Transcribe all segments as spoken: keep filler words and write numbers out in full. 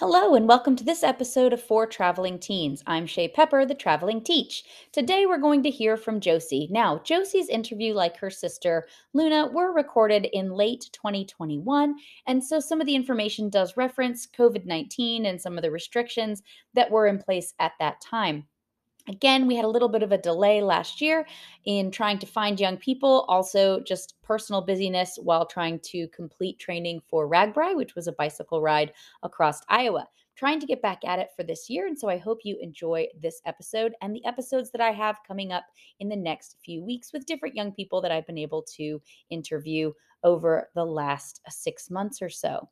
Hello and welcome to this episode of For Traveling Teens. I'm Shae Pepper, the Traveling Teach. Today we're going to hear from Josie. Now, Josie's interview, like her sister Luna, were recorded in late twenty twenty-one, and so some of the information does reference COVID nineteen and some of the restrictions that were in place at that time. Again, we had a little bit of a delay last year in trying to find young people, also just personal busyness while trying to complete training for RAGBRAI, which was a bicycle ride across Iowa. Trying to get back at it for this year, and so I hope you enjoy this episode and the episodes that I have coming up in the next few weeks with different young people that I've been able to interview over the last six months or so.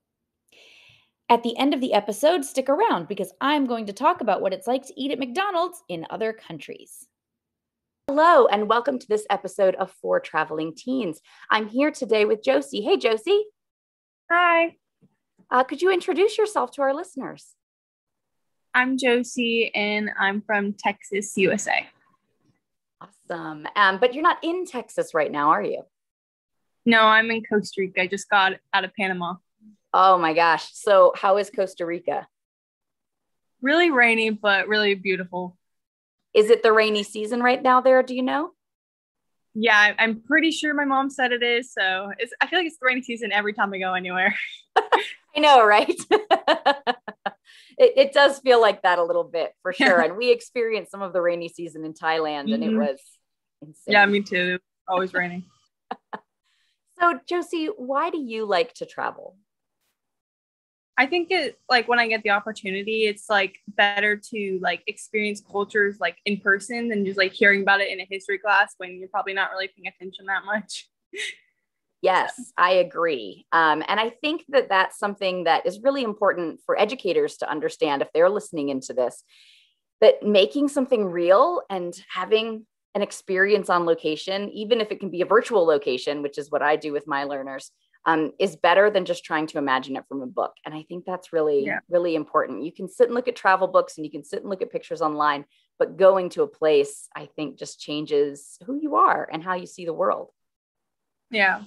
At the end of the episode, stick around because I'm going to talk about what it's like to eat at McDonald's in other countries. Hello, and welcome to this episode of For Traveling Teens. I'm here today with Josie. Hey, Josie. Hi. Uh, could you introduce yourself to our listeners? I'm Josie, and I'm from Texas, U S A. Awesome. Um, but you're not in Texas right now, are you? No, I'm in Costa Rica. I just got out of Panama. Oh my gosh. So how is Costa Rica? Really rainy, but really beautiful. Is it the rainy season right now there? Do you know? Yeah, I'm pretty sure my mom said it is. So it's, I feel like it's the rainy season every time I go anywhere. I know, right? It, it does feel like that a little bit for sure. And we experienced some of the rainy season in Thailand mm-hmm. and it was insane. Yeah, me too. Always raining. So Josie, why do you like to travel? I think it like when I get the opportunity, it's like better to like experience cultures like in person than just like hearing about it in a history class when you're probably not really paying attention that much. Yes, I agree. Um, and I think that that's something that is really important for educators to understand if they're listening into this, that making something real and having an experience on location, even if it can be a virtual location, which is what I do with my learners, Um, is better than just trying to imagine it from a book. And I think that's really, yeah. really important. You can sit and look at travel books and you can sit and look at pictures online, but going to a place, I think just changes who you are and how you see the world. Yeah.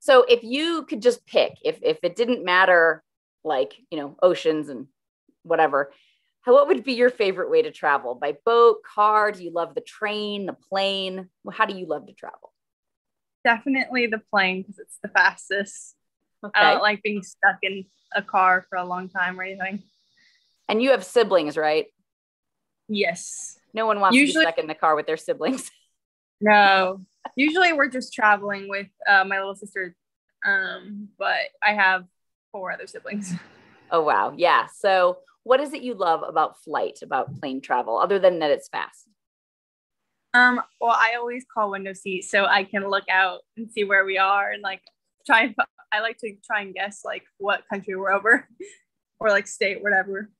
So if you could just pick, if, if it didn't matter, like, you know, oceans and whatever, how, what would be your favorite way to travel? By boat, car? Do you love the train, the plane? How do you love to travel? Definitely the plane because it's the fastest. Okay. I don't like being stuck in a car for a long time or anything. And you have siblings, right? Yes. No one wants usually, to be stuck in the car with their siblings. No. Usually we're just traveling with uh, my little sister, um, but I have four other siblings. Oh, wow. Yeah. So what is it you love about flight, about plane travel, other than that it's fast? Um, well, I always call window seat so I can look out and see where we are and like try and, I like to try and guess like what country we're over or like state, whatever.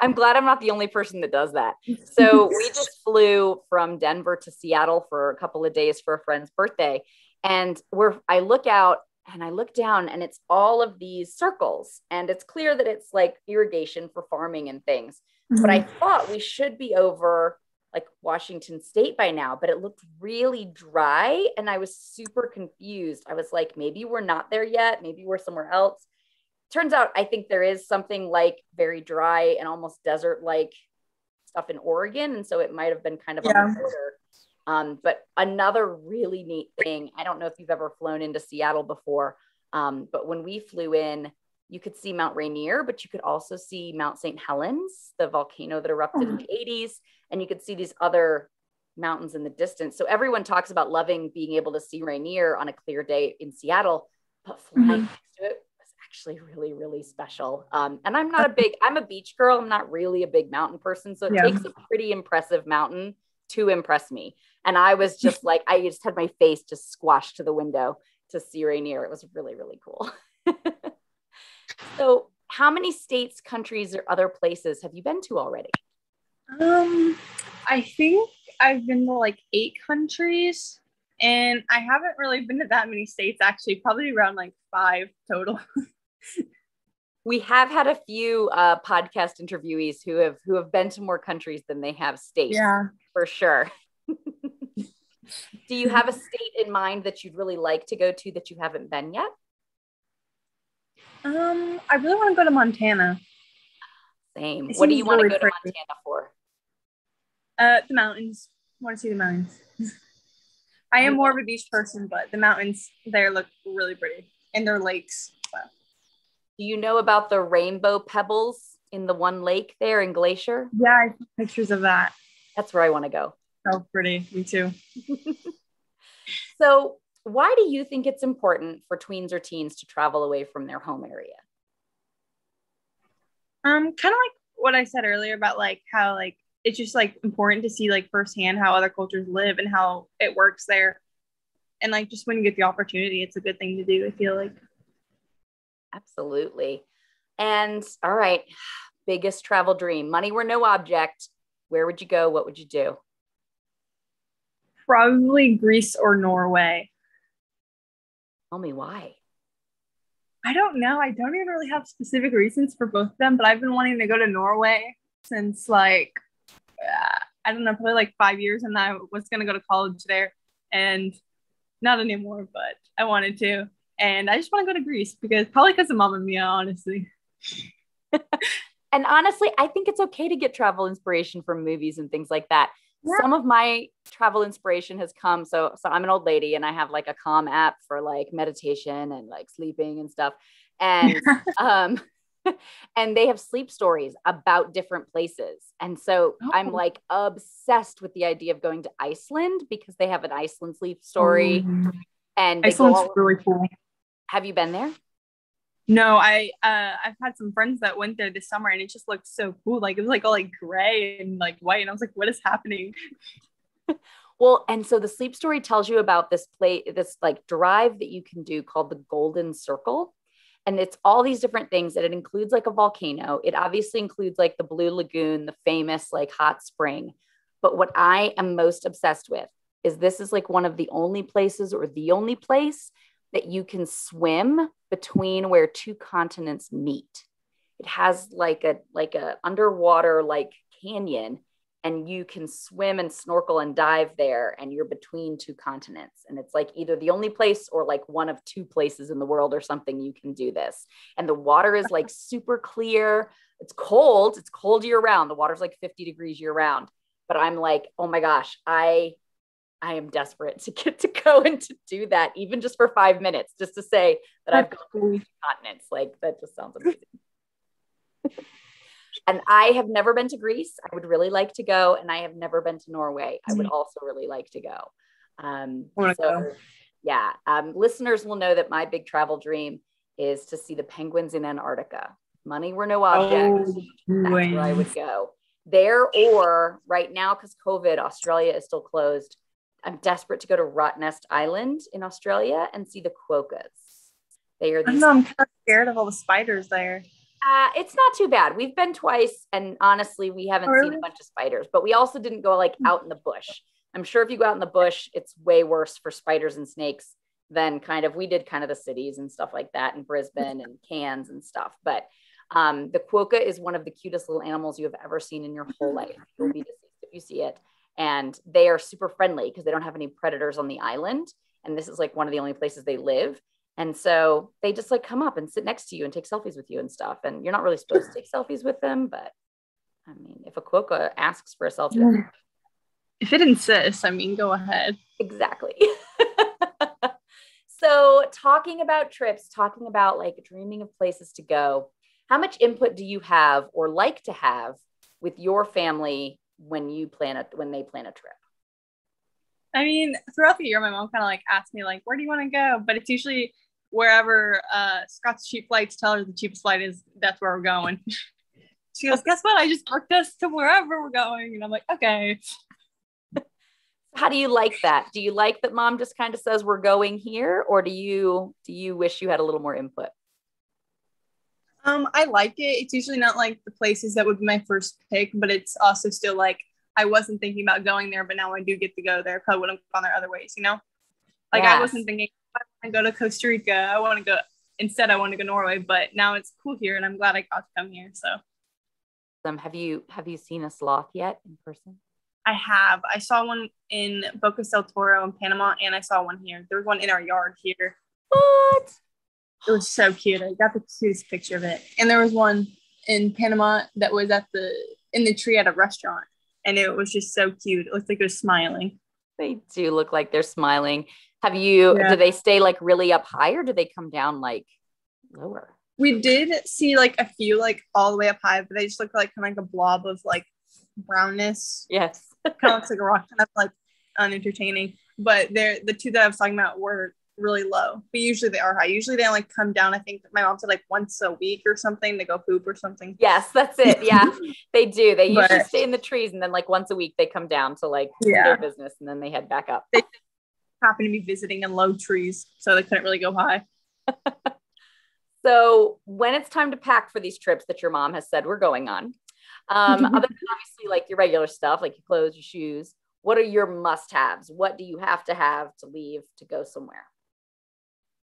I'm glad I'm not the only person that does that. So we just flew from Denver to Seattle for a couple of days for a friend's birthday. And we're, I look out and I look down and it's all of these circles and it's clear that it's like irrigation for farming and things, mm-hmm. but I thought we should be over like Washington State by now, but it looked really dry. And I was super confused. I was like, maybe we're not there yet. Maybe we're somewhere else. Turns out, I think there is something like very dry and almost desert-like stuff in Oregon. And so it might've been kind of yeah. on the border. Um, but another really neat thing, I don't know if you've ever flown into Seattle before, um, but when we flew in, you could see Mount Rainier, but you could also see Mount Saint Helens, the volcano that erupted in the eighties. And you could see these other mountains in the distance. So everyone talks about loving being able to see Rainier on a clear day in Seattle, but flying mm-hmm. next to it was actually really, really special. Um, and I'm not a big, I'm a beach girl. I'm not really a big mountain person. So it yeah. takes a pretty impressive mountain to impress me. And I was just like, I just had my face just squashed to the window to see Rainier. It was really, really cool. So how many states, countries, or other places have you been to already? Um, I think I've been to like eight countries and I haven't really been to that many states, actually, probably around like five total. We have had a few uh, podcast interviewees who have, who have been to more countries than they have states, yeah. for sure. Do you have a state in mind that you'd really like to go to that you haven't been yet? Um, I really want to go to Montana. Same. It what do you want really to go pretty. to Montana for? Uh, the mountains. I want to see the mountains. I am more of a beach person, but the mountains there look really pretty, and their lakes. Wow. Do you know about the rainbow pebbles in the one lake there in Glacier? Yeah, I see pictures of that. That's where I want to go. So pretty. Me too. So why do you think it's important for tweens or teens to travel away from their home area? Um, kind of like what I said earlier about like how like it's just like important to see like firsthand how other cultures live and how it works there. And like just when you get the opportunity, it's a good thing to do, I feel like. Absolutely. And all right, biggest travel dream. Money were no object. Where would you go? What would you do? Probably Greece or Norway. Tell me why. I don't know. I don't even really have specific reasons for both of them, but I've been wanting to go to Norway since like, uh, I don't know, probably like five years. And I was going to go to college there and not anymore, but I wanted to. And I just want to go to Greece because probably because of Mama Mia, honestly. And honestly, I think it's okay to get travel inspiration from movies and things like that. Yeah. Some of my travel inspiration has come. So, so I'm an old lady and I have like a Calm app for like meditation and like sleeping and stuff. And, um, and they have sleep stories about different places. And so oh. I'm like obsessed with the idea of going to Iceland because they have an Iceland sleep story. Mm-hmm. And Iceland's really cool. Have you been there? No, I, uh, I've had some friends that went there this summer and it just looked so cool. Like it was like all like gray and like white. And I was like, what is happening? Well, and so the sleep story tells you about this play, this like drive that you can do called the Golden Circle. And it's all these different things that it includes like a volcano. It obviously includes like the Blue Lagoon, the famous like hot spring. But what I am most obsessed with is this is like one of the only places or the only place that you can swim between where two continents meet. It has like a like a underwater like canyon, and you can swim and snorkel and dive there, and you're between two continents. And it's like either the only place or like one of two places in the world or something you can do this. And the water is like super clear. It's cold. It's cold year round. The water's like fifty degrees year round. But I'm like, oh my gosh, I I am desperate to get to go and to do that, even just for five minutes, just to say that I've gone to two continents. Like that just sounds amazing. And I have never been to Greece. I would really like to go. And I have never been to Norway. I would also really like to go. Um, so, go. Yeah. Um, listeners will know that my big travel dream is to see the penguins in Antarctica. Money were no object. Oh, That's wait. where I would go. There or right now, because COVID, Australia is still closed. I'm desperate to go to Rottnest Island in Australia and see the quokkas. They are. These I know, I'm kind of scared of all the spiders there. Uh, it's not too bad. We've been twice, and honestly, we haven't really? seen a bunch of spiders. But we also didn't go like out in the bush. I'm sure if you go out in the bush, it's way worse for spiders and snakes than kind of we did kind of the cities and stuff like that in Brisbane and Cairns and stuff. But um, the quokka is one of the cutest little animals you have ever seen in your whole life. You'll be deceived if you see it. And they are super friendly because they don't have any predators on the island. And this is like one of the only places they live. And so they just like come up and sit next to you and take selfies with you and stuff. And you're not really supposed to take selfies with them. But I mean, if a quokka asks for a selfie. If it insists, I mean, go ahead. Exactly. So talking about trips, talking about like dreaming of places to go, how much input do you have or like to have with your family when you plan it, when they plan a trip? I mean, throughout the year, my mom kind of like asked me like, where do you want to go? But it's usually wherever uh, Scott's cheap flights tell her the cheapest flight is, that's where we're going. She goes, guess what? I just booked us to wherever we're going. And I'm like, okay. How do you like that? Do you like that mom just kind of says we're going here? Or do you, do you wish you had a little more input? Um, I like it. It's usually not like the places that would be my first pick, but it's also still like, I wasn't thinking about going there, but now I do get to go there. Probably would have gone there other ways, you know? Like yes. I wasn't thinking, I want to go to Costa Rica. I want to go, instead I want to go to Norway, but now it's cool here and I'm glad I got to come here, so. Um, have you, have you seen a sloth yet in person? I have. I saw one in Bocas del Toro in Panama and I saw one here. There was one in our yard here. What? It was so cute. I got the cutest picture of it. And there was one in Panama that was at the in the tree at a restaurant, and it was just so cute. It looked like it was smiling. They do look like they're smiling. Have you, yeah. do they stay like really up high, or do they come down like lower? We did see like a few like all the way up high, but they just look like kind of like a blob of like brownness. Yes. Kind of looks like a rock, kind of like unentertaining. But they're the two that I was talking about were really low, but usually they are high. Usually they only come down, I think my mom said like once a week or something, to go poop or something. Yes, that's it. Yeah. They do. They usually but, stay in the trees, and then like once a week they come down to like yeah. their business, and then they head back up. They happen to be visiting in low trees, so they couldn't really go high. So when it's time to pack for these trips that your mom has said we're going on, um, other than obviously like your regular stuff, like your clothes, your shoes, what are your must-haves? What do you have to have to leave to go somewhere?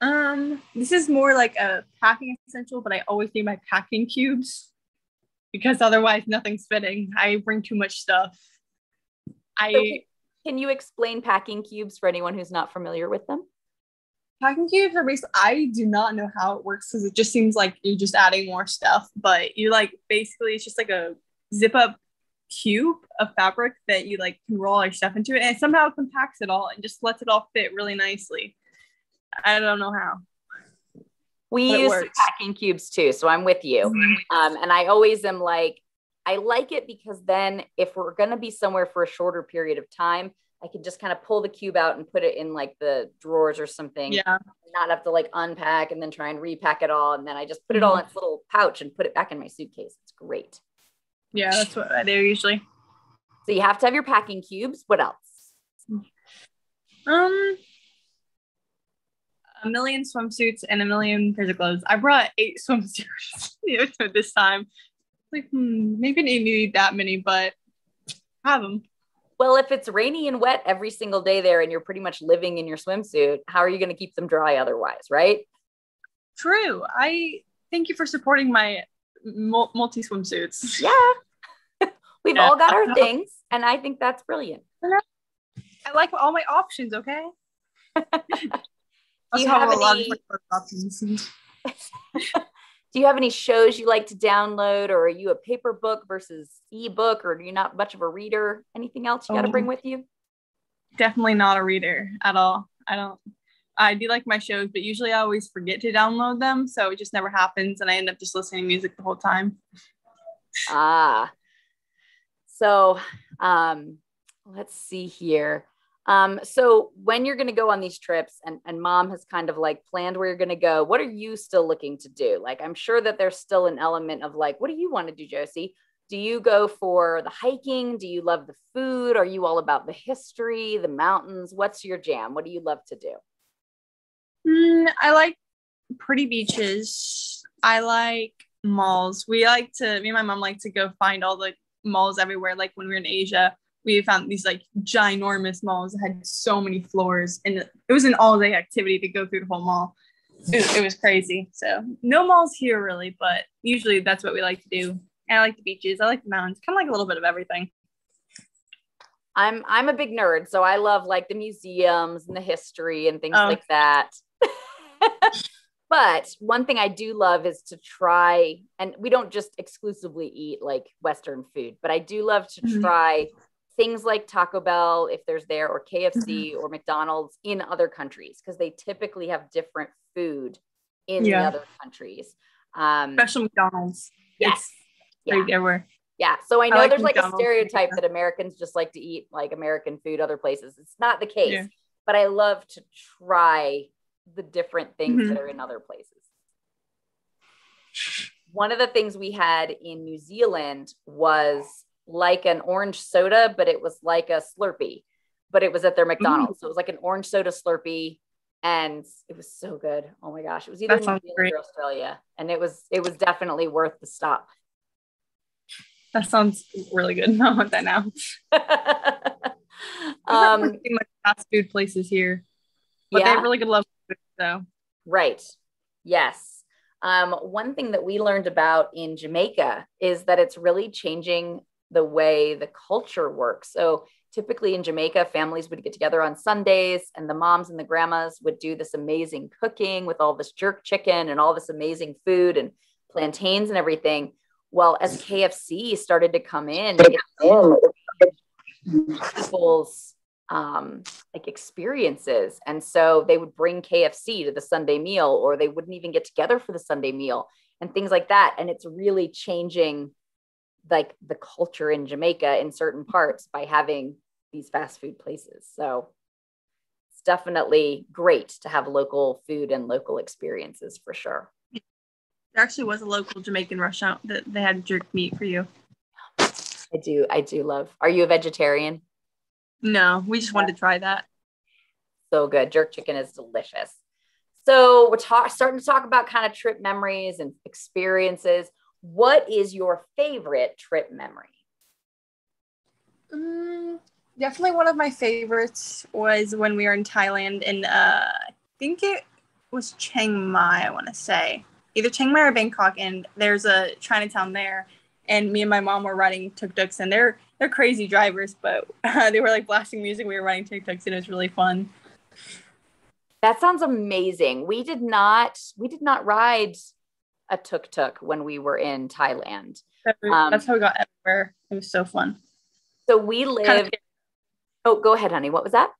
Um, this is more like a packing essential, but I always need my packing cubes because otherwise nothing's fitting. I bring too much stuff. I so can, can you explain packing cubes for anyone who's not familiar with them? Packing cubes are basically, I do not know how it works because it just seems like you're just adding more stuff, but you like basically it's just like a zip up cube of fabric that you like can roll all your stuff into it, and it somehow compacts it all and just lets it all fit really nicely. I don't know how. We use packing cubes too, so I'm with you. Mm-hmm. Um, and I always am like, I like it because then if we're going to be somewhere for a shorter period of time, I can just kind of pull the cube out and put it in like the drawers or something. Yeah. And not have to like unpack and then try and repack it all. And then I just put it all in its little pouch and put it back in my suitcase. It's great. Yeah, that's what I do usually. So you have to have your packing cubes. What else? Um... a million swimsuits and a million pairs of clothes. I brought eight swimsuits this time. Like, hmm, maybe I didn't need that many, but have them. Well, if it's rainy and wet every single day there and you're pretty much living in your swimsuit, how are you going to keep them dry otherwise, right? True. I thank you for supporting my multi swimsuits. Yeah. We've yeah. all got our things, and I think that's brilliant. I like all my options, okay? Do you, have any, do you have any shows you like to download, or are you a paper book versus ebook, or are you not much of a reader? Anything else you oh, got to bring with you? Definitely not a reader at all. I don't, I do like my shows, but usually I always forget to download them. So it just never happens. And I end up just listening to music the whole time. Ah, so um, let's see here. Um, so when you're going to go on these trips and, and mom has kind of like planned where you're going to go, what are you still looking to do? Like, I'm sure that there's still an element of like, what do you want to do, Josie? Do you go for the hiking? Do you love the food? Are you all about the history, the mountains? What's your jam? What do you love to do? Mm, I like pretty beaches. I like malls. We like to, me and my mom like to go find all the malls everywhere. Like when we were in Asia, we found these like ginormous malls that had so many floors, and it was an all day activity to go through the whole mall. It, it was crazy. So no malls here really, but usually that's what we like to do. And I like the beaches. I like the mountains, kind of like a little bit of everything. I'm, I'm a big nerd. So I love like the museums and the history and things um, like that. But one thing I do love is to try, and we don't just exclusively eat like Western food, but I do love to mm-hmm. try things like Taco Bell, if there's there, or K F C mm-hmm. or McDonald's in other countries, because they typically have different food in yeah. the other countries. Um, Especially McDonald's. Yes. Yeah. Everywhere. Yeah. So I know I like there's McDonald's. Like a stereotype yeah. that Americans just like to eat like American food other places. It's not the case, yeah. but I love to try the different things mm-hmm. that are in other places. One of the things we had in New Zealand was like an orange soda, but it was like a Slurpee, but it was at their McDonald's. Mm. So it was like an orange soda Slurpee, and it was so good. Oh my gosh. It was either New Zealand or Australia, and it was, it was definitely worth the stop. That sounds really good. I want that now. um, There's pretty much fast food places here, but yeah. they have really good love food, so. Right. Yes. Um, one thing that we learned about in Jamaica is that it's really changing the way the culture works. So Typically in Jamaica, families would get together on Sundays and the moms and the grandmas would do this amazing cooking with all this jerk chicken and all this amazing food and plantains and everything. Well, as K F C started to come in, people's um, like experiences. And so they would bring K F C to the Sunday meal, or they wouldn't even get together for the Sunday meal and things like that. And it's really changing like the culture in Jamaica in certain parts by having these fast food places. So it's definitely great to have local food and local experiences for sure. There actually was a local Jamaican restaurant that they had jerk meat for you. I do. I do love. Are you a vegetarian? No, we just yeah. wanted to try that. So good. Jerk chicken is delicious. So we're ta- starting to talk about kind of trip memories and experiences. What is your favorite trip memory? Um, definitely one of my favorites was when we were in Thailand, and uh, I think it was Chiang Mai, I want to say. Either Chiang Mai or Bangkok, and there's a Chinatown there. And me and my mom were riding tuk-tuks, and they're they're crazy drivers, but uh, they were like blasting music. We were riding tuk-tuks, and it was really fun. That sounds amazing. We did not we did not ride a tuk-tuk when we were in Thailand. Um, That's how we got everywhere. It was so fun. So we lived. Kind of- oh, go ahead, honey. What was that?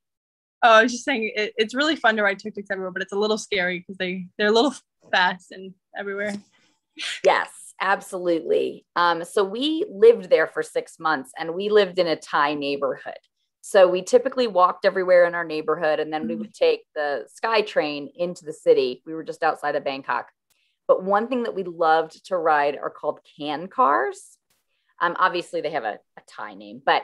Oh, I was just saying it, it's really fun to ride tuk-tuks everywhere, but it's a little scary because they they're a little fast and everywhere. Yes. Absolutely. Um, so we lived there for six months and we lived in a Thai neighborhood. So we typically walked everywhere in our neighborhood, and then we would take the Sky Train into the city. We were just outside of Bangkok. But one thing that we loved to ride are called can cars. Um, obviously, they have a, a Thai name, but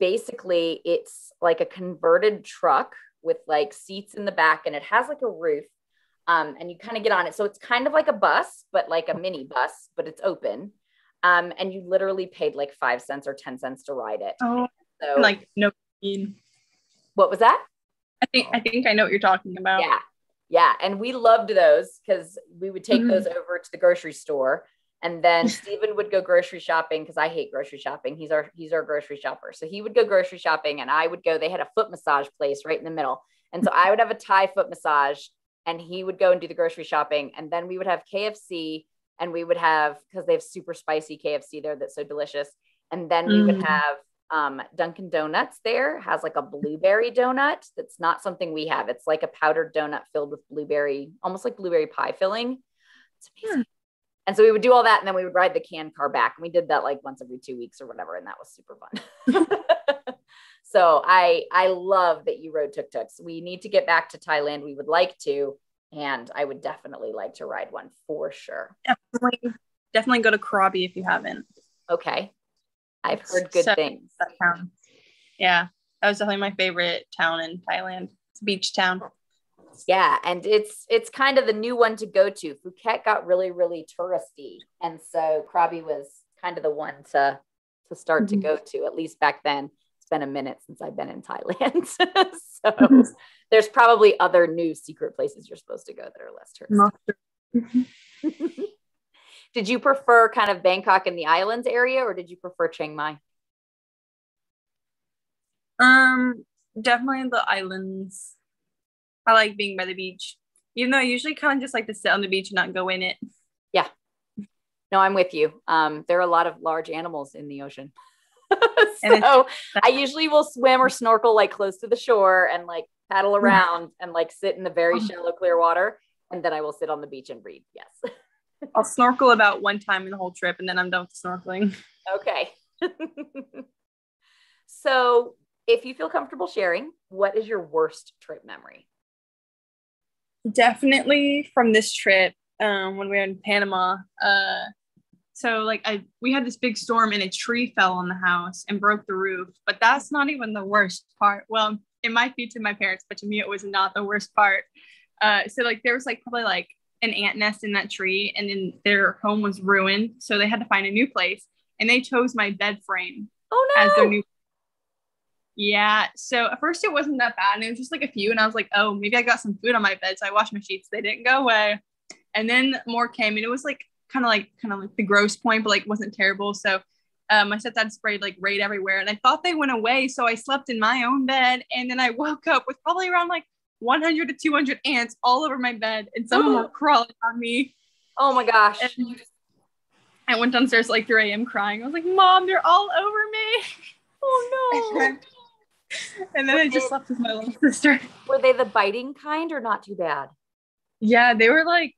basically it's like a converted truck with like seats in the back, and it has like a roof. Um, and you kind of get on it. So it's kind of like a bus, but like a mini bus, but it's open. Um, and you literally paid like five cents or ten cents to ride it. Oh, so, like no. What was that? I think, I think I know what you're talking about. Yeah. Yeah. And we loved those because we would take mm-hmm. those over to the grocery store, and then Stephen would go grocery shopping. Cause I hate grocery shopping. He's our, he's our grocery shopper. So he would go grocery shopping, and I would go, they had a foot massage place right in the middle. And so I would have a Thai foot massage, and he would go and do the grocery shopping. And then we would have K F C, and we would have, because they have super spicy K F C there that's so delicious. And then we mm. would have um, Dunkin' Donuts there, has like a blueberry donut. That's not something we have. It's like a powdered donut filled with blueberry, almost like blueberry pie filling. It's amazing. Mm. And so we would do all that. And then we would ride the can car back. And we did that like once every two weeks or whatever. And that was super fun. So I I love that you rode tuk-tuks. We need to get back to Thailand. We would like to, and I would definitely like to ride one for sure. Definitely, definitely go to Krabi if you haven't. Okay, I've heard good so, things. That town. Yeah, that was definitely my favorite town in Thailand. It's a beach town. Yeah, and it's it's kind of the new one to go to. Phuket got really really touristy, and so Krabi was kind of the one to to start mm-hmm. to go to, at least back then. It's been a minute since I've been in Thailand. So there's probably other new secret places you're supposed to go that are less touristy. Did you prefer kind of Bangkok and the islands area, or did you prefer Chiang Mai? Um, definitely the islands. I like being by the beach, even though I usually kind of just like to sit on the beach and not go in it. Yeah. No, I'm with you. Um, there are a lot of large animals in the ocean. So I usually will swim or snorkel like close to the shore and like paddle around and like sit in the very shallow clear water, and then I will sit on the beach and read. Yes. I'll snorkel about one time in the whole trip, and then I'm done with snorkeling. Okay. So if you feel comfortable sharing, what is your worst trip memory? Definitely from this trip, um, when we were in Panama, uh, So like I, we had this big storm, and a tree fell on the house and broke the roof, but that's not even the worst part. Well, it might be to my parents, but to me, it was not the worst part. Uh, so like there was like probably like an ant nest in that tree, and then their home was ruined. So they had to find a new place, and they chose my bed frame oh, no. as their new. Yeah. So at first it wasn't that bad, and it was just like a few. And I was like, oh, maybe I got some food on my bed. So I washed my sheets. They didn't go away. And then more came, and it was like, kind of like kind of like the gross point, but like wasn't terrible. So Um, my stepdad sprayed like Raid everywhere, and I thought they went away. So I slept in my own bed, and then I woke up with probably around like one hundred to two hundred ants all over my bed, and some of them were crawling on me. Oh my gosh. And I went downstairs at like three a.m. crying. I was like, Mom, they're all over me. Oh no. And then were I just they, left with my little sister. Were they the biting kind or not too bad? Yeah, they were like,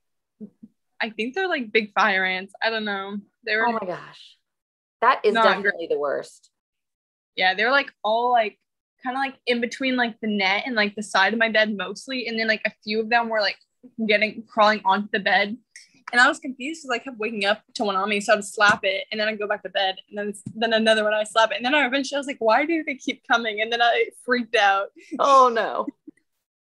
I think they're like big fire ants. I don't know. They were. Oh my gosh. That is definitely great. The worst. Yeah, they were like all like kind of like in between like the net and like the side of my bed mostly. And then like a few of them were like getting crawling onto the bed. And I was confused because I kept waking up to one on me. So I would slap it and then I'd go back to bed. And then then another one, I slap it. And then I eventually I was like, why do they keep coming? And then I freaked out. Oh no.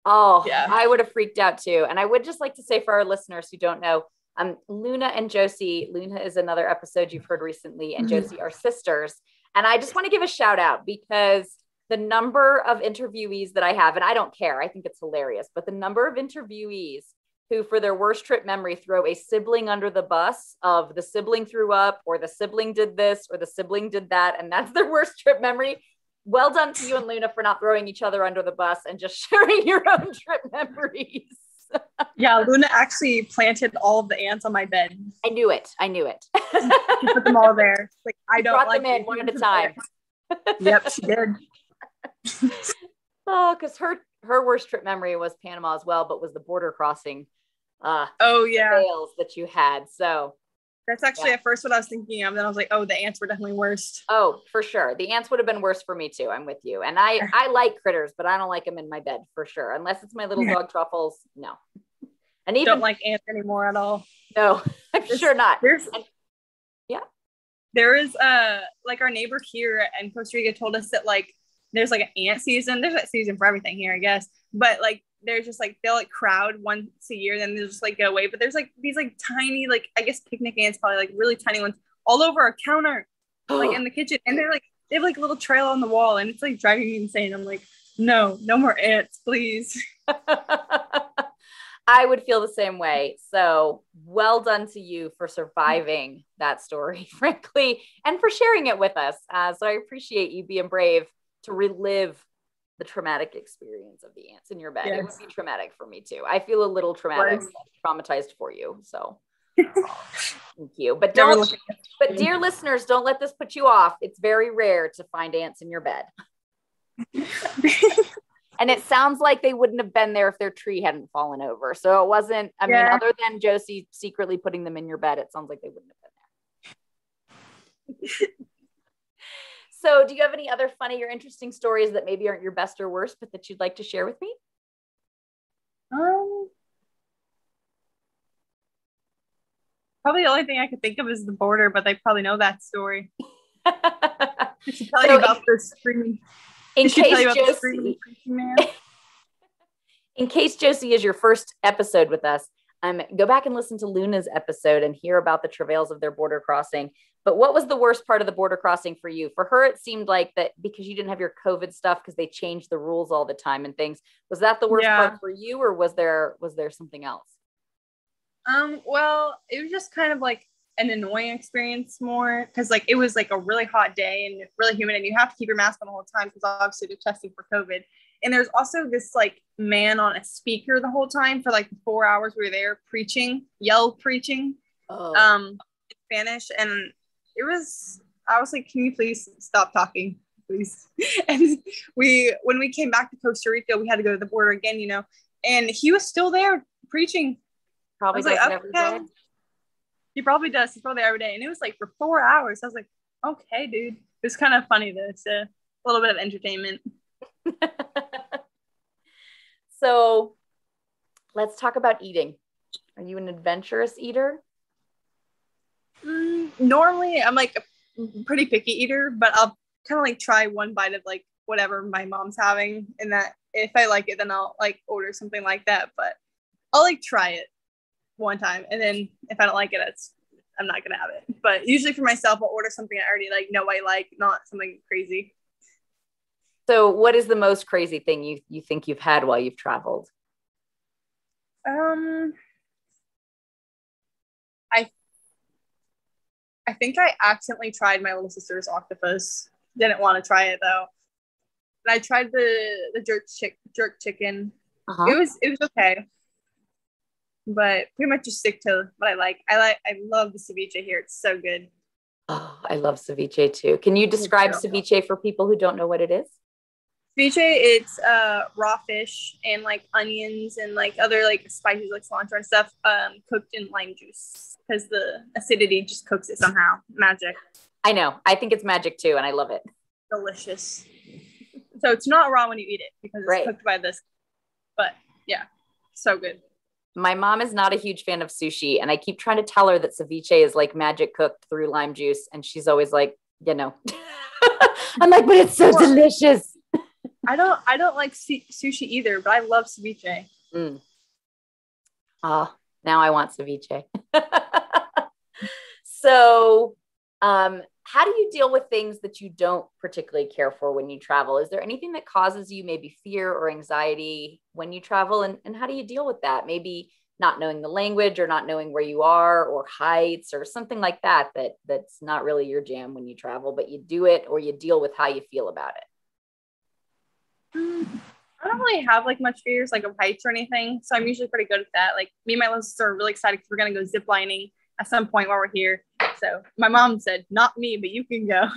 Oh, yeah. I would have freaked out too. And I would just like to say for our listeners who don't know, um, Luna and Josie, Luna is another episode you've heard recently, and Josie are sisters. And I just want to give a shout out because the number of interviewees that I have, and I don't care, I think it's hilarious, but the number of interviewees who for their worst trip memory throw a sibling under the bus of the sibling threw up or the sibling did this or the sibling did that. And that's their worst trip memory. Well done to you and Luna for not throwing each other under the bus and just sharing your own trip memories. Yeah, Luna actually planted all of the ants on my bed. I knew it. I knew it. She put them all there. Like I don't brought like them in one at a time. Yep, she did. Oh, because her her worst trip memory was Panama as well, but was the border crossing. Uh, oh yeah, fails that you had. So that's actually yeah. at first what I was thinking of. Then I was like, oh, the ants were definitely worse. Oh, for sure, the ants would have been worse for me too. I'm with you, and I I like critters, but I don't like them in my bed for sure, unless it's my little dog Truffles. No, and even don't like ants anymore at all. No, I'm there's, sure not. And, yeah, there is uh like our neighbor here in Costa Rica told us that like. There's like an ant season. There's that season for everything here, I guess. But like, there's just like, they'll like crowd once a year. Then they'll just like go away. But there's like these like tiny, like, I guess picnic ants, probably like really tiny ones all over our counter, like in the kitchen. And they're like, they have like a little trail on the wall and it's like driving me insane. I'm like, no, no more ants, please. I would feel the same way. So well done to you for surviving that story, frankly, and for sharing it with us. Uh, so I appreciate you being brave to relive the traumatic experience of the ants in your bed. Yes. It would be traumatic for me too. I feel a little traumatic, right. traumatized for you. So thank you. But don't, but dear listeners, don't let this put you off. It's very rare to find ants in your bed. And it sounds like they wouldn't have been there if their tree hadn't fallen over. So it wasn't, I yeah. mean, other than Josie secretly putting them in your bed, it sounds like they wouldn't have been there. So do you have any other funny or interesting stories that maybe aren't your best or worst, but that you'd like to share with me? Um, probably the only thing I could think of is the border, but they probably know that story. I should tell so you about in, the screaming. In case, Josie, the in case Josie is your first episode with us, um, go back and listen to Luna's episode and hear about the travails of their border crossing. But what was the worst part of the border crossing for you? For her, it seemed like that because you didn't have your COVID stuff because they changed the rules all the time and things. Was that the worst yeah. part for you, or was there was there something else? Um, well, it was just kind of like an annoying experience more because like it was like a really hot day and really humid, and you have to keep your mask on the whole time because obviously they're testing for COVID. And there's also this like man on a speaker the whole time for like four hours we were there preaching, yell preaching, oh. um, in Spanish and. It was, I was like, can you please stop talking, please? And we, when we came back to Costa Rica, we had to go to the border again, you know, and he was still there preaching. Probably does like, every okay. day. He probably does. He's probably there every day. And it was like for four hours. I was like, okay, dude. It was kind of funny though. It's a little bit of entertainment. So let's talk about eating. Are you an adventurous eater? Mm, normally I'm like a pretty picky eater, but I'll kind of like try one bite of like whatever my mom's having, and that if I like it then I'll like order something like that, but I'll like try it one time and then if I don't like it it's I'm not gonna have it. But usually for myself I'll order something I already like know I like, not something crazy. So what is the most crazy thing you you think you've had while you've traveled? um I I think I accidentally tried my little sister's octopus. Didn't want to try it though. And I tried the the jerk chick jerk chicken. Uh-huh. It was it was okay. But pretty much just stick to what I like. I like I love the ceviche here. It's so good. Oh, I love ceviche too. Can you describe ceviche for people who don't know what it is? Ceviche, it's uh, raw fish and like onions and like other like spices like cilantro and stuff um, cooked in lime juice because the acidity just cooks it somehow. Magic. I know. I think it's magic too, and I love it. Delicious. So it's not raw when you eat it because it's right. cooked by this. But yeah, so good. My mom is not a huge fan of sushi, and I keep trying to tell her that ceviche is like magic cooked through lime juice. And she's always like, you know, I'm like, but it's so well, delicious. I don't, I don't like c- sushi either, but I love ceviche. Mm. Oh, now I want ceviche. So, um, how do you deal with things that you don't particularly care for when you travel? Is there anything that causes you maybe fear or anxiety when you travel? And, and how do you deal with that? Maybe not knowing the language or not knowing where you are or heights or something like that, that that's not really your jam when you travel, but you do it or you deal with how you feel about it. Mm, I don't really have like much fears like of heights or anything. So I'm usually pretty good at that. Like me and my little sister are really excited because we're going to go zip lining at some point while we're here. So my mom said, not me, but you can go.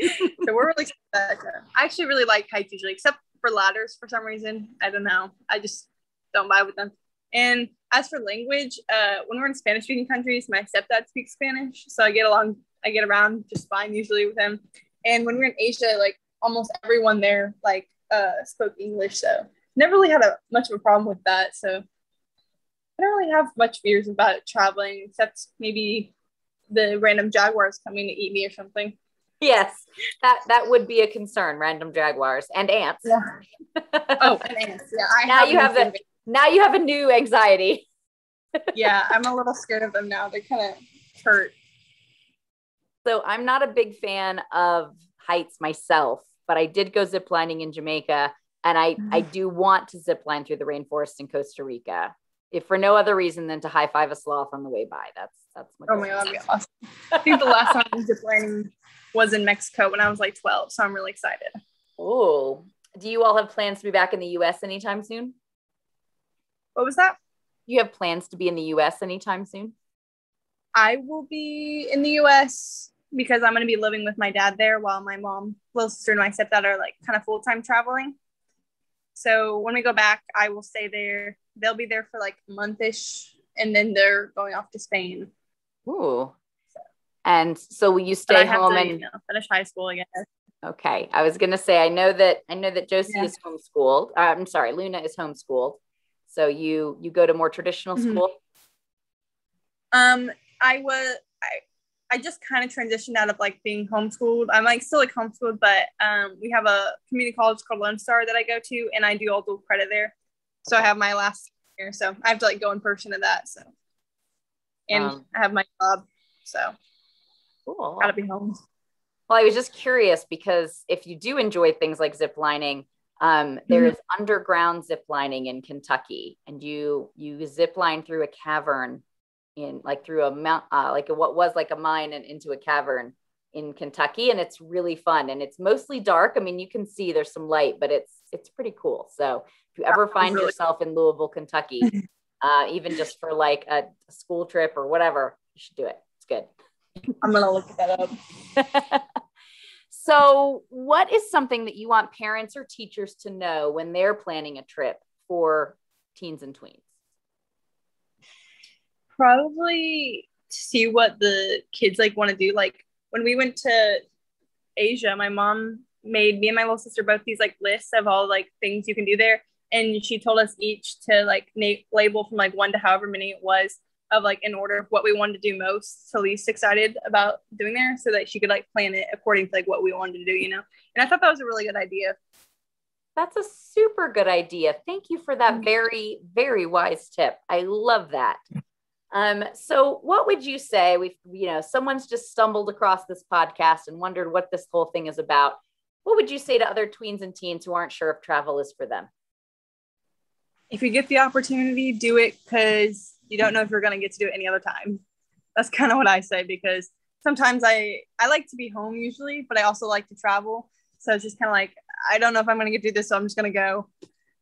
So we're really excited. I actually really like hikes usually, except for ladders for some reason. I don't know. I just don't vibe with them. And as for language, uh, when we're in Spanish speaking countries, my stepdad speaks Spanish. So I get along, I get around just fine usually with him. And when we're in Asia, like almost everyone there, like uh, spoke English. So never really had a, much of a problem with that. So I don't really have much fears about traveling, except maybe the random jaguars coming to eat me or something. Yes, that that would be a concern. Random jaguars and ants. Yeah. Oh, and ants. Yeah. I now have you have a, now you have a new anxiety. Yeah, I'm a little scared of them now. They kind of hurt. So I'm not a big fan of heights myself, but I did go ziplining in Jamaica, and I I do want to zipline through the rainforest in Costa Rica. If for no other reason than to high five a sloth on the way by. That's that's my. Oh my god, that'd be awesome! I think the last time I was ziplining was in Mexico when I was like twelve, so I'm really excited. Oh, do you all have plans to be back in the U S anytime soon? What was that? You have plans to be in the U S anytime soon? I will be in the U S because I'm going to be living with my dad there while my mom, little sister, and my stepdad are like kind of full time traveling. So when we go back, I will stay there. They'll be there for like a month-ish, and then they're going off to Spain. Ooh. So. And so will you stay home to, and you know, finish high school again? Okay. I was going to say, I know that, I know that Josie yeah. is homeschooled. Uh, I'm sorry. Luna is homeschooled. So you, you go to more traditional mm-hmm. school. Um, I was, I, I just kind of transitioned out of like being homeschooled. I'm like still like homeschooled, but um, we have a community college called Lone Star that I go to, and I do all dual credit there. So I have my last year, so I have to like go in person to that. So, and um, I have my job, so cool. Gotta be home. Well, I was just curious because if you do enjoy things like zip lining, um, mm-hmm. there is underground zip lining in Kentucky, and you you zip line through a cavern, in like through a mount, uh, like a, what was like a mine and into a cavern in Kentucky, and it's really fun, and it's mostly dark. I mean, you can see there's some light, but it's it's pretty cool. So. If you ever find really yourself cool. in Louisville, Kentucky, uh, even just for like a school trip or whatever, you should do it. It's good. I'm going to look that up. So what is something that you want parents or teachers to know when they're planning a trip for teens and tweens? Probably to see what the kids like want to do. Like when we went to Asia, my mom made me and my little sister both these like lists of all like things you can do there. And she told us each to like na- label from like one to however many it was of like in order of what we wanted to do most to least excited about doing there so that she could like plan it according to like what we wanted to do, you know? And I thought that was a really good idea. That's a super good idea. Thank you for that very, very wise tip. I love that. Um, so what would you say? We've, you know, someone's just stumbled across this podcast and wondered what this whole thing is about. What would you say to other tweens and teens who aren't sure if travel is for them? If you get the opportunity, do it because you don't know if you're going to get to do it any other time. That's kind of what I say because sometimes I, I like to be home usually, but I also like to travel. So it's just kind of like, I don't know if I'm going to do this, so I'm just going to go.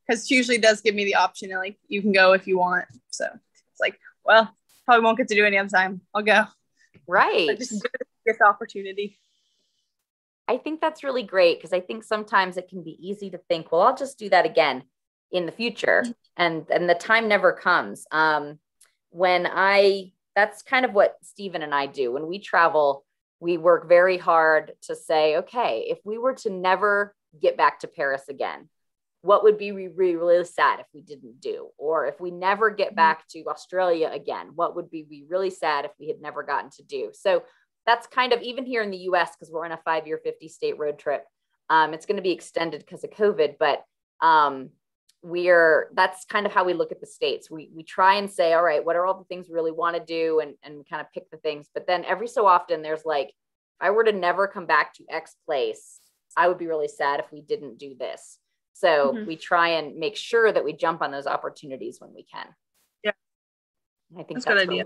Because she usually does give me the option, like, you can go if you want. So it's like, well, probably won't get to do any other time. I'll go. Right. So just give this opportunity. I think that's really great, because I think sometimes it can be easy to think, well, I'll just do that again in the future. And and the time never comes. Um, when I, that's kind of what Stephen and I do. When we travel, we work very hard to say, okay, if we were to never get back to Paris again, what would be really, really sad if we didn't do? Or if we never get back to Australia again, what would be we really sad if we had never gotten to do? So that's kind of, even here in the U S, because we're on a five year, fifty state road trip. Um, it's going to be extended because of COVID, but um, we're, that's kind of how we look at the States. We we try and say, all right, what are all the things we really want to do? And, and we kind of pick the things, but then every so often there's like, if I were to never come back to X place, I would be really sad if we didn't do this. So mm-hmm. we try and make sure that we jump on those opportunities when we can. Yeah. I think that's, that's really,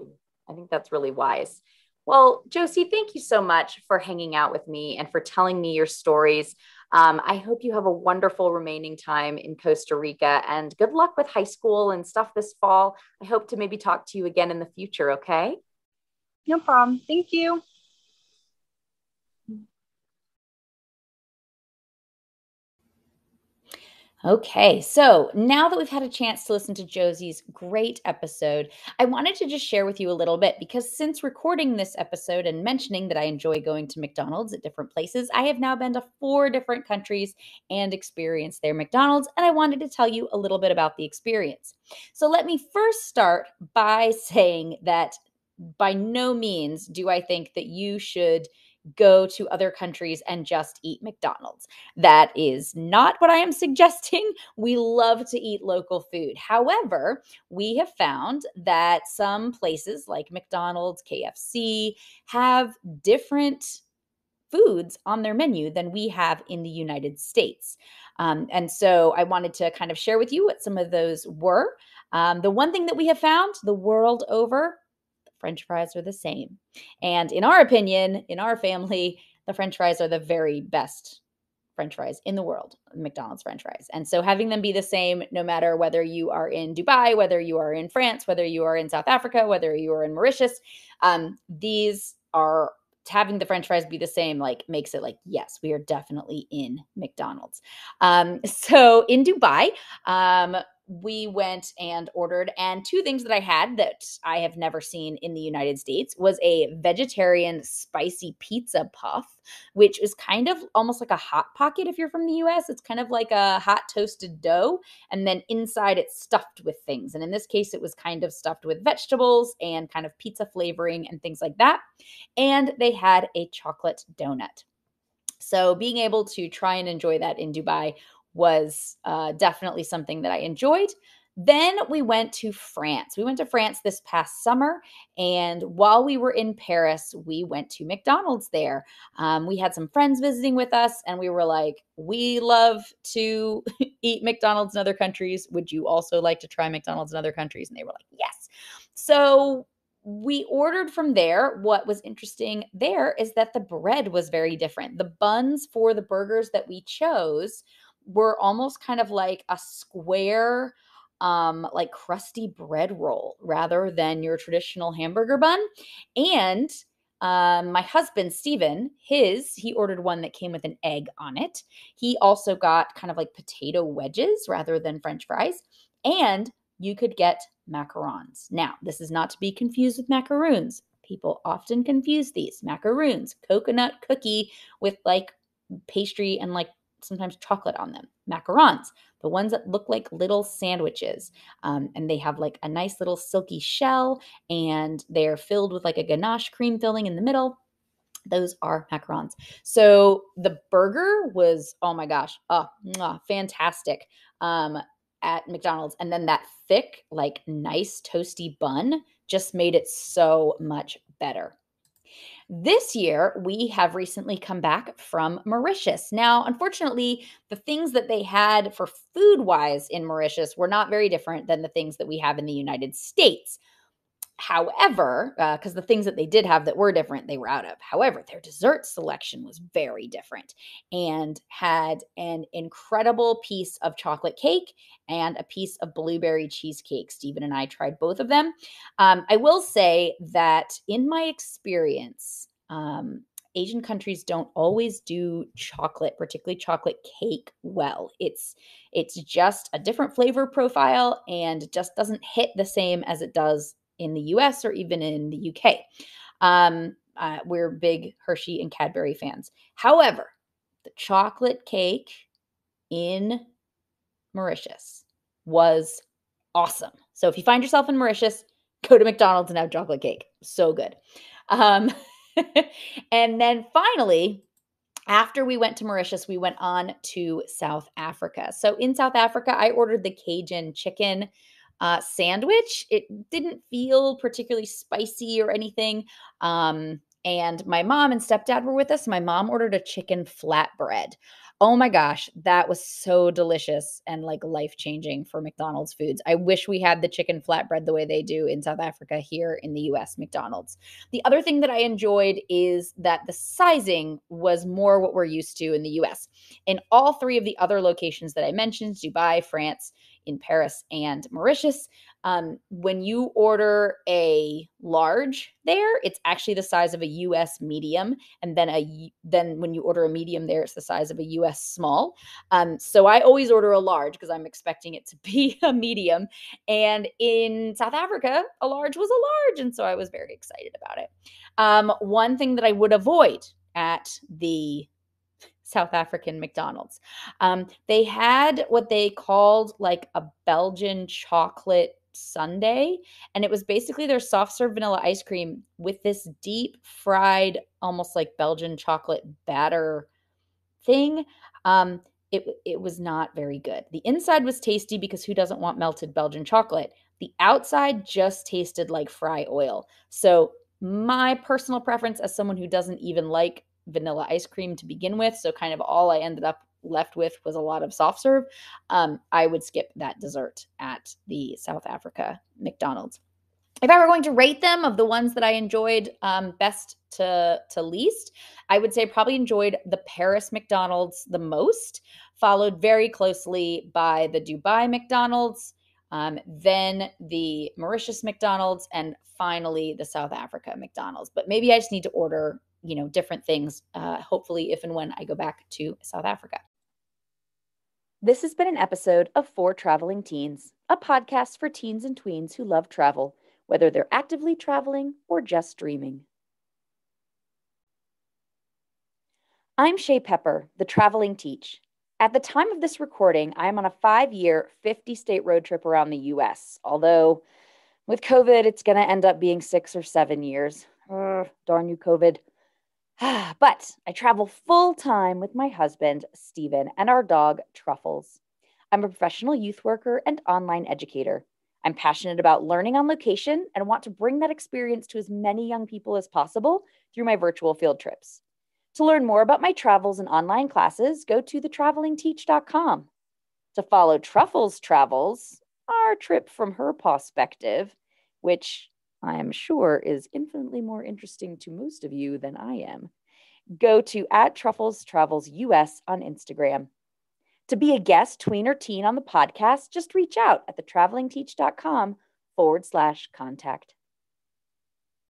I think that's really wise. Well, Josie, thank you so much for hanging out with me and for telling me your stories. Um, I hope you have a wonderful remaining time in Costa Rica, and good luck with high school and stuff this fall. I hope to maybe talk to you again in the future. Okay. No problem. Thank you. Okay, so now that we've had a chance to listen to Josie's great episode, I wanted to just share with you a little bit, because since recording this episode and mentioning that I enjoy going to McDonald's at different places, I have now been to four different countries and experienced their McDonald's, and I wanted to tell you a little bit about the experience. So let me first start by saying that by no means do I think that you should go to other countries and just eat McDonald's. That is not what I am suggesting. We love to eat local food. However, we have found that some places like McDonald's, K F C have different foods on their menu than we have in the United States. Um, and so I wanted to kind of share with you what some of those were. Um, the one thing that we have found the world over, French fries are the same. And in our opinion, in our family, the French fries are the very best French fries in the world, McDonald's French fries. And so having them be the same, no matter whether you are in Dubai, whether you are in France, whether you are in South Africa, whether you are in Mauritius, um, these are, having the French fries be the same, like, makes it like, yes, we are definitely in McDonald's. Um, so in Dubai, um, we went and ordered, and two things that I had that I have never seen in the United States was a vegetarian spicy pizza puff, which is kind of almost like a hot pocket if you're from the U S. It's kind of like a hot toasted dough, and then inside it's stuffed with things. And in this case, it was kind of stuffed with vegetables and kind of pizza flavoring and things like that. And they had a chocolate donut. So being able to try and enjoy that in Dubai was uh, definitely something that I enjoyed. Then we went to France. We went to France this past summer. And while we were in Paris, we went to McDonald's there. Um, we had some friends visiting with us, and we were like, we love to eat McDonald's in other countries. Would you also like to try McDonald's in other countries? And they were like, yes. So we ordered from there. What was interesting there is that the bread was very different. The buns for the burgers that we chose were almost kind of like a square, um, like crusty bread roll rather than your traditional hamburger bun. And um, my husband, Stephen, his, he ordered one that came with an egg on it. He also got kind of like potato wedges rather than French fries. And you could get macarons. Now, this is not to be confused with macaroons. People often confuse these. Macaroons, coconut cookie with like pastry and like sometimes chocolate on them. Macarons, the ones that look like little sandwiches. Um, and they have like a nice little silky shell, and they're filled with like a ganache cream filling in the middle. Those are macarons. So the burger was, oh my gosh, oh, mwah, fantastic um, at McDonald's. And then that thick, like nice toasty bun just made it so much better. This year, we have recently come back from Mauritius. Now, unfortunately, the things that they had for food-wise in Mauritius were not very different than the things that we have in the United States. However, because uh, the things that they did have that were different, they were out of. However, their dessert selection was very different and had an incredible piece of chocolate cake and a piece of blueberry cheesecake. Stephen and I tried both of them. Um, I will say that in my experience, um, Asian countries don't always do chocolate, particularly chocolate cake, well. It's it's just a different flavor profile and just doesn't hit the same as it does in the U S or even in the U K. Um, uh, we're big Hershey and Cadbury fans. However, the chocolate cake in Mauritius was awesome. So if you find yourself in Mauritius, go to McDonald's and have chocolate cake. So good. Um, and then finally, after we went to Mauritius, we went on to South Africa. So in South Africa, I ordered the Cajun chicken Uh, sandwich. It didn't feel particularly spicy or anything. Um, and my mom and stepdad were with us. My mom ordered a chicken flatbread. Oh my gosh, that was so delicious and like life-changing for McDonald's foods. I wish we had the chicken flatbread the way they do in South Africa here in the U S McDonald's. The other thing that I enjoyed is that the sizing was more what we're used to in the U S. In all three of the other locations that I mentioned, Dubai, France, in Paris and Mauritius, um, when you order a large there, it's actually the size of a U S medium. And then a then when you order a medium there, it's the size of a U S small. Um, so I always order a large because I'm expecting it to be a medium. And in South Africa, a large was a large. And so I was very excited about it. Um, one thing that I would avoid at the South African McDonald's. Um, they had what they called like a Belgian chocolate sundae, and it was basically their soft serve vanilla ice cream with this deep fried, almost like Belgian chocolate batter thing. Um, it, it was not very good. The inside was tasty because who doesn't want melted Belgian chocolate? The outside just tasted like fry oil. So my personal preference as someone who doesn't even like vanilla ice cream to begin with, so kind of all I ended up left with was a lot of soft serve. Um, I would skip that dessert at the South Africa McDonald's. If I were going to rate them of the ones that I enjoyed um, best to, to least, I would say probably enjoyed the Paris McDonald's the most, followed very closely by the Dubai McDonald's, Um, then the Mauritius McDonald's, and finally the South Africa McDonald's. But maybe I just need to order, you know, different things, uh, hopefully if and when I go back to South Africa. This has been an episode of For Traveling Teens, a podcast for teens and tweens who love travel, whether they're actively traveling or just dreaming. I'm Shae Pepper, the Traveling Teach. At the time of this recording, I am on a five-year, fifty-state road trip around the U S, although with COVID, it's going to end up being six or seven years. Ugh, darn you, COVID. But I travel full-time with my husband, Stephen, and our dog, Truffles. I'm a professional youth worker and online educator. I'm passionate about learning on location and want to bring that experience to as many young people as possible through my virtual field trips. To learn more about my travels and online classes, go to the traveling teach dot com. To follow Truffles' travels, our trip from her perspective, which I am sure is infinitely more interesting to most of you than I am, go to at Truffles Travels U S on Instagram. To be a guest, tween or teen on the podcast, just reach out at the traveling teach dot com forward slash contact.